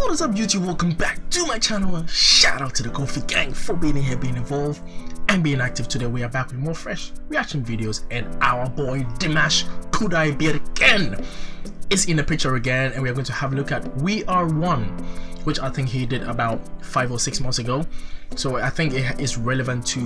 What is up, YouTube? Welcome back to my channel. Shout out to the Kofi gang for being here, being involved and being active. Today we are back with more fresh reaction videos, and our boy Dimash Kudaibergen is in the picture again, and we are going to have a look at We Are One, which I think he did about 5 or 6 months ago. So I think it is relevant to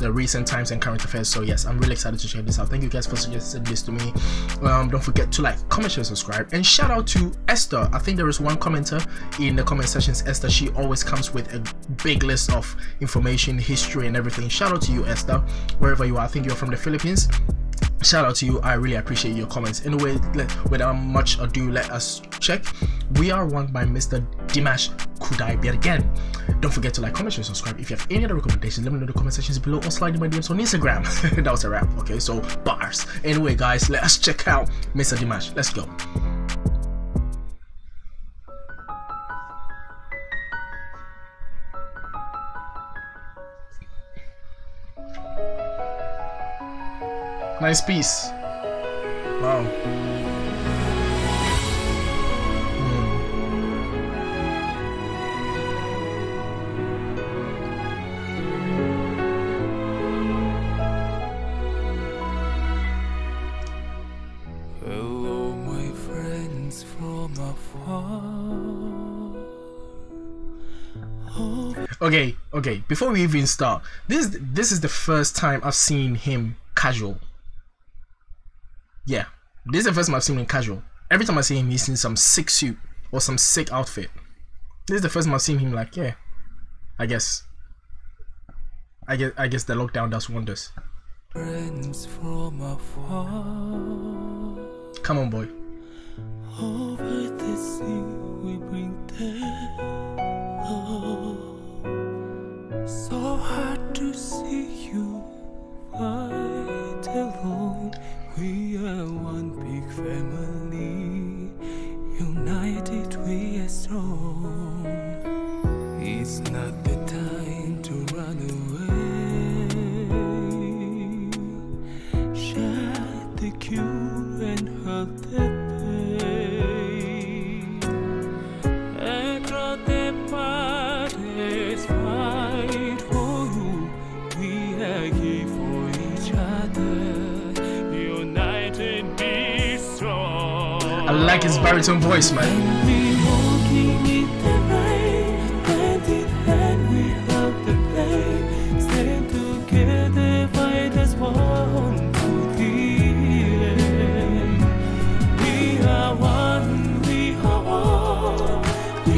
the recent times and current affairs. So yes, I'm really excited to check this out. Thank you guys for suggesting this to me. Don't forget to like, comment, share, subscribe, and shout out to Esther. I think there is one commenter in the comment sections, Esther. She always comes with a big list of information, history, and everything. Shout out to you, Esther, wherever you are. I think you're from the Philippines. Shout out to you. I really appreciate your comments. Anyway, without much ado, let us check We Are One by Mr. Dimash Kudaibergen. Don't forget to like, comment, share, subscribe. If you have any other recommendations, let me know in the comment sections below, or slide in my DMs on Instagram. That was a wrap. Okay, so bars. Anyway guys, let us check out Mr. Dimash. Let's go. Nice piece. Wow. Hello, my friends from afar. Okay. Before we even start, this is the first time I've seen him casual. Yeah, this is the first time I've seen him casual. Every time I see him, he's in some sick suit or some sick outfit. This is the first time I've seen him like, yeah, I guess the lockdown does wonders. Friends from afar. Come on, boy. Over the sea we bring them love. So hard to see you right alone. We are one big family, united we are strong. It's not the time to run away. Share the cure and hurt the pain. Across the parties, fight for you. We are here for each other. I like his baritone voice, man.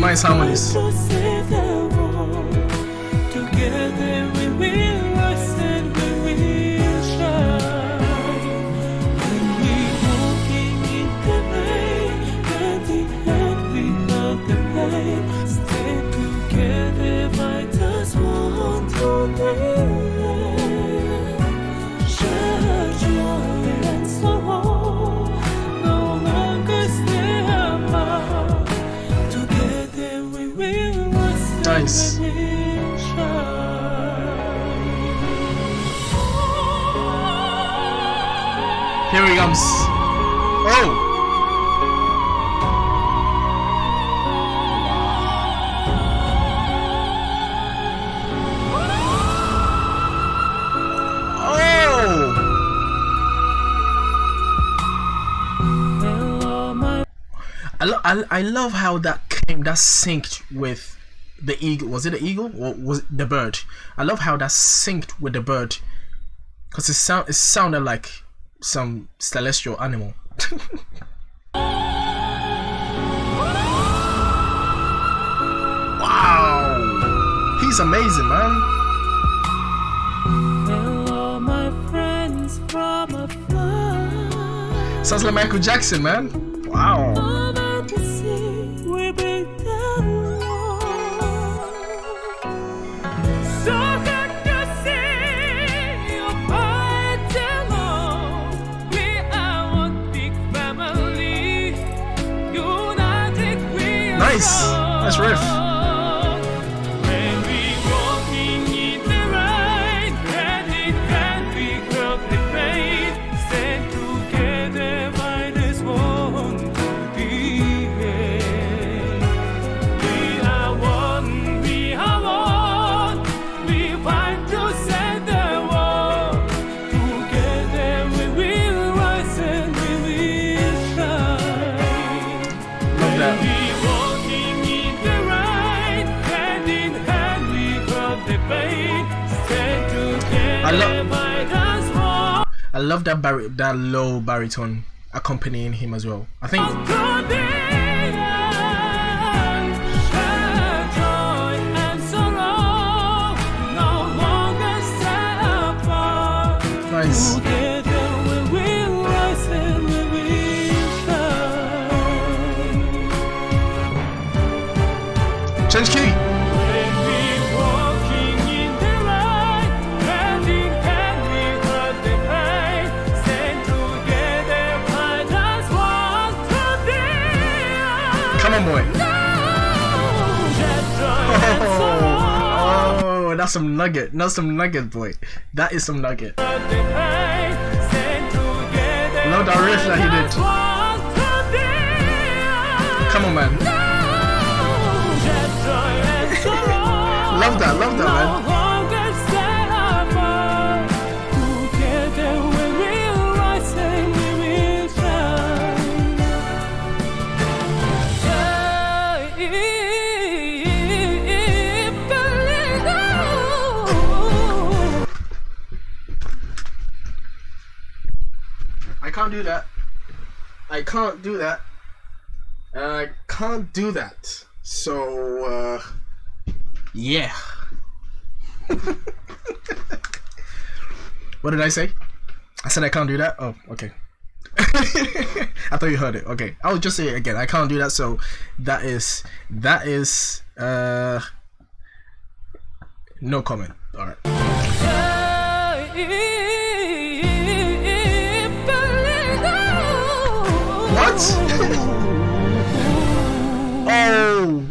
Nice harmonies. Together we will. Nice. Here he comes. Oh. I love how that synced with the eagle. Was it the eagle or was it the bird? I love how that synced with the bird, because it sounded like some celestial animal. Wow, he's amazing, man. Hello, my friends from afar. Sounds like Michael Jackson, man. Wow. Nice, nice riff. When we walking in the rain, hand in hand we cross the pain. Stand together by this one to the end. I love that low baritone accompanying him as well. I think nice. Change key. Come on, boy. Oh, that's some nugget. That's some nugget, boy. That is some nugget. Love that riff that he did. Come on, man. Love that, love that, man. I can't do that. So, yeah. What did I say? I said I can't do that? Oh, okay. I thought you heard it. Okay, I'll just say it again. I can't do that. So, that is no comment. All right. What? Oh!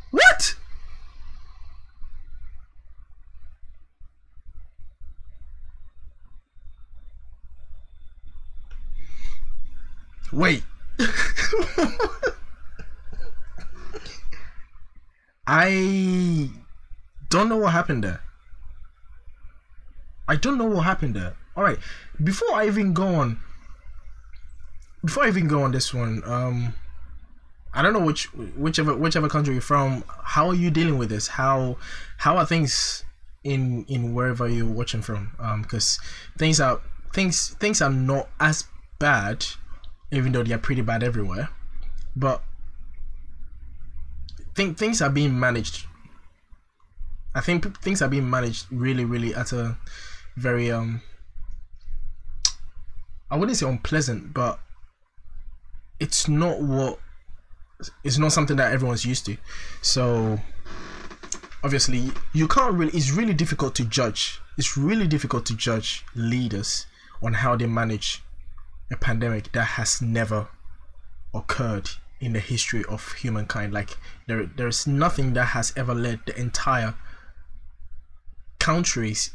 What? Wait. I don't know what happened there. Alright, before I even go on this one, I don't know whichever country you're from, how are you dealing with this? How are things in wherever you're watching from? Because things are not as bad, even though they are pretty bad everywhere, but things are being managed. I think things are being managed really, really at a very I wouldn't say unpleasant, but it's not something that everyone's used to. So obviously you can't really. It's really difficult to judge. It's really difficult to judge leaders on how they manage a pandemic that has never occurred in the history of humankind. Like there is nothing that has ever led the entire countries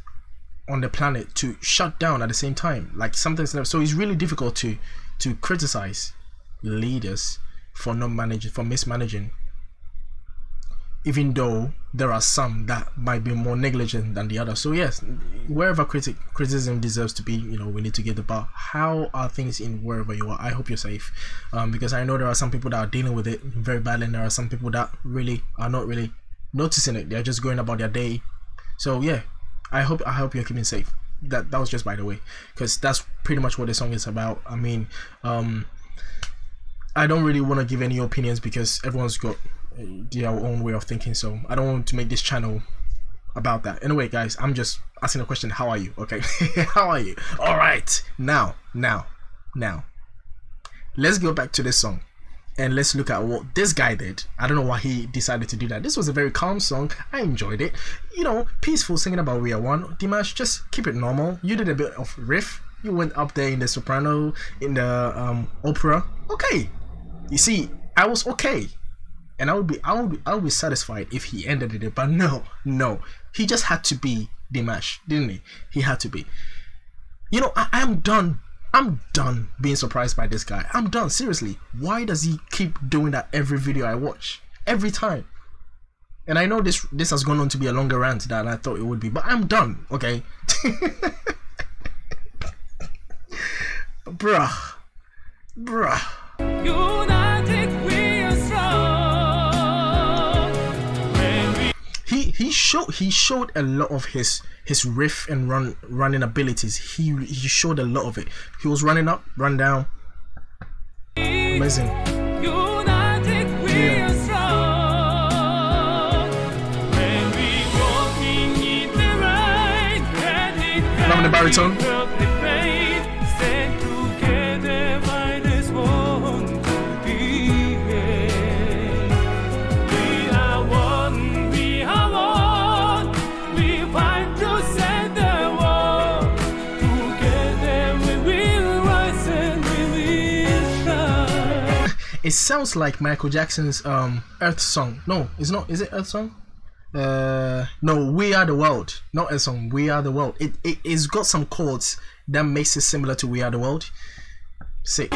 on the planet to shut down at the same time. Like something's never. So it's really difficult to criticize leaders for mismanaging, even though there are some that might be more negligent than the others. So yes, wherever criticism deserves to be, you know, we need to give the bar. How are things in wherever you are? I hope you're safe, because I know there are some people that are dealing with it very badly, and there are some people that really are not really noticing it. They're just going about their day. So yeah, I hope you're keeping safe. That was just by the way, because that's pretty much what the song is about. I mean, I don't really want to give any opinions because everyone's got their own way of thinking, so I don't want to make this channel about that. Anyway guys, I'm just asking a question. How are you? Okay. How are you? All right, now let's go back to this song and let's look at what this guy did. I don't know why he decided to do that. This was a very calm song. I enjoyed it, you know, peaceful, singing about We Are One. Dimash, just keep it normal. You did a bit of riff. You went up there in the soprano, in the opera. Okay, you see, I was okay. And I would be satisfied if he ended it, but no. He just had to be Dimash, didn't he? He had to be. You know, I am done I'm done being surprised by this guy. I'm done, seriously. Why does he keep doing that every video I watch? Every time. And I know this has gone on to be a longer rant than I thought it would be, but I'm done, okay? Bruh. Bruh. United we are strong. He showed a lot of his riff and running abilities. He showed a lot of it. He was running up, run down. Amazing. United we are strong. When we walking in the right, loving the baritone. It sounds like Michael Jackson's Earth Song. No, it's not. Is it Earth Song? No, We Are the World. Not Earth Song. We Are the World. It's got some chords that makes it similar to We Are the World. Sick.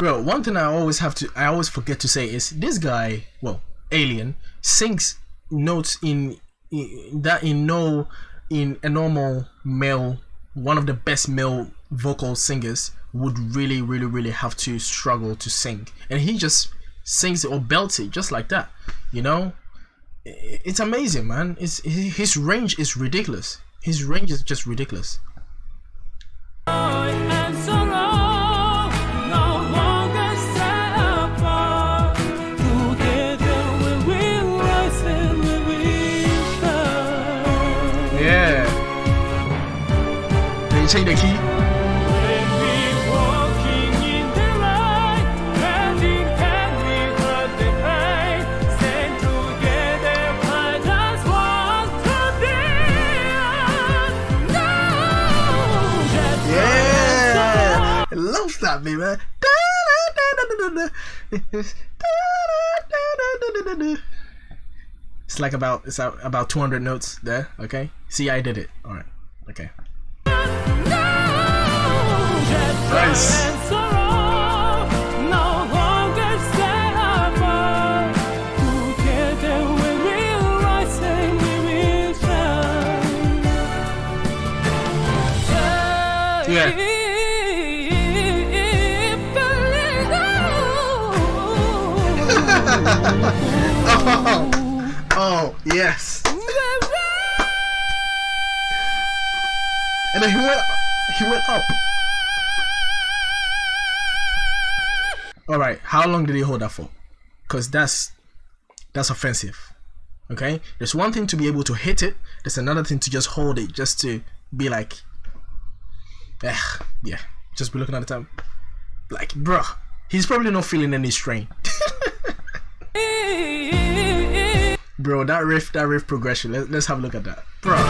Bro, one thing I always forget to say is this guy, well, Alien, sings notes in a normal male, one of the best male vocal singers would really have to struggle to sing, and he just sings it or belts it just like that, you know. It's amazing, man. It's his range is ridiculous. His range is just ridiculous. Change the key. Yeah, I love that, baby. It's like about 200 notes there. Okay, see, I did it. All right. Okay. Nice. Yeah. Oh, oh, yes. And then he went up. Alright, how long did he hold that for? Because that's offensive. Okay? There's one thing to be able to hit it, there's another thing to just hold it, just to be like, yeah, just be looking at the time. Like, bruh, he's probably not feeling any strain. Bro, that riff progression, let's have a look at that. Bruh.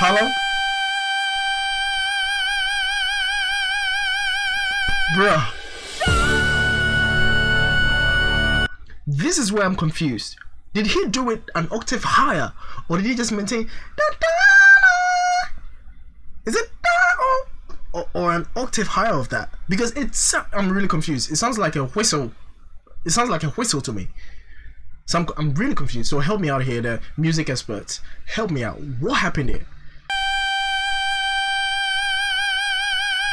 Hello? Bruh. This is where I'm confused. Did he do it an octave higher? Or did he just maintain... Is it... Or an octave higher of that? Because it's... I'm really confused. It sounds like a whistle. It sounds like a whistle to me. So I'm really confused, so help me out here, the music experts. Help me out. What happened here?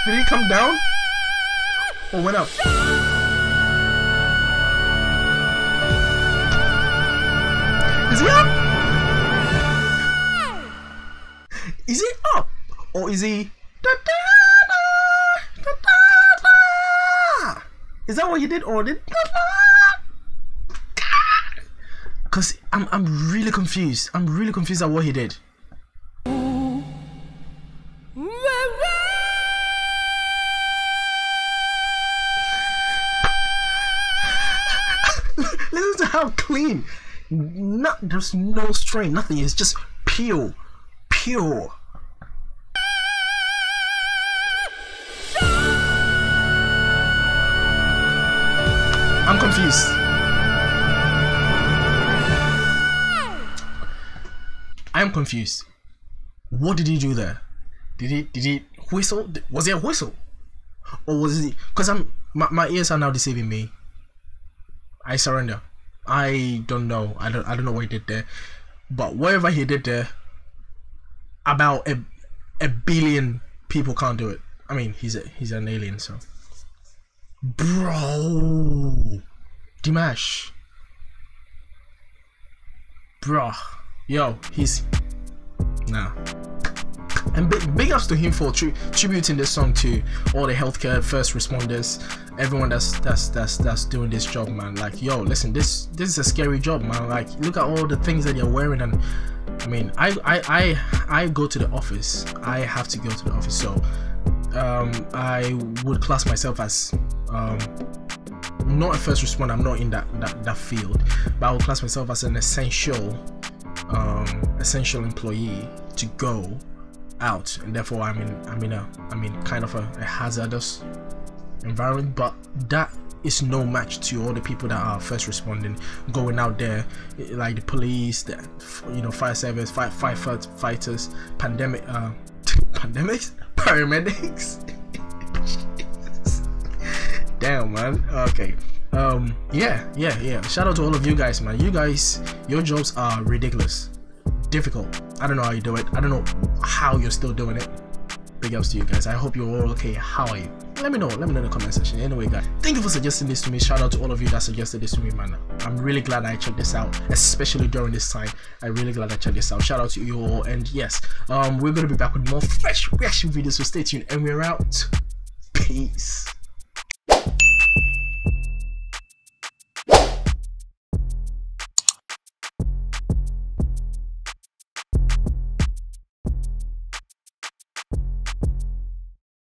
Did he come down? Or went up? Is he up? Is he up? Or is he... Is that what he did? Or did... Cause I'm really confused. I'm really confused at what he did. Listen to how clean. No, there's no strain, nothing. It's just pure, pure. I'm confused. I'm confused. What did he do there? Did he whistle? Was there a whistle? Or was it? Because my ears are now deceiving me. I surrender. I don't know. I don't know what he did there. But whatever he did there, about a billion people can't do it. I mean, he's an alien, so. Bro, Dimash, bruh, yo, he's nah. And big ups to him for tributing this song to all the healthcare first responders, everyone that's doing this job, man. Like, yo, listen, this is a scary job, man. Like, look at all the things that you're wearing. And I mean, I go to the office. I have to go to the office, so I would class myself as not a first responder. I'm not in that field, but I would class myself as an essential employee to go out, and therefore I'm in kind of a hazardous environment. But that is no match to all the people that are first responding, going out there, like the police, the, you know, fire service, firefighters, pandemics, paramedics. Damn, man. Okay. Yeah. Shout out to all of you guys, man. You guys, your jobs are ridiculous, difficult. I don't know how you do it. I don't know how you're still doing it. Big ups to you guys. I hope you're all okay. How are you? Let me know in the comment section. Anyway, guys, thank you for suggesting this to me. Shout out to all of you that suggested this to me, man. I'm really glad I checked this out, especially during this time. I'm really glad I checked this out. Shout out to you all. And yes, we're gonna be back with more fresh reaction videos, so stay tuned, and we're out. Peace.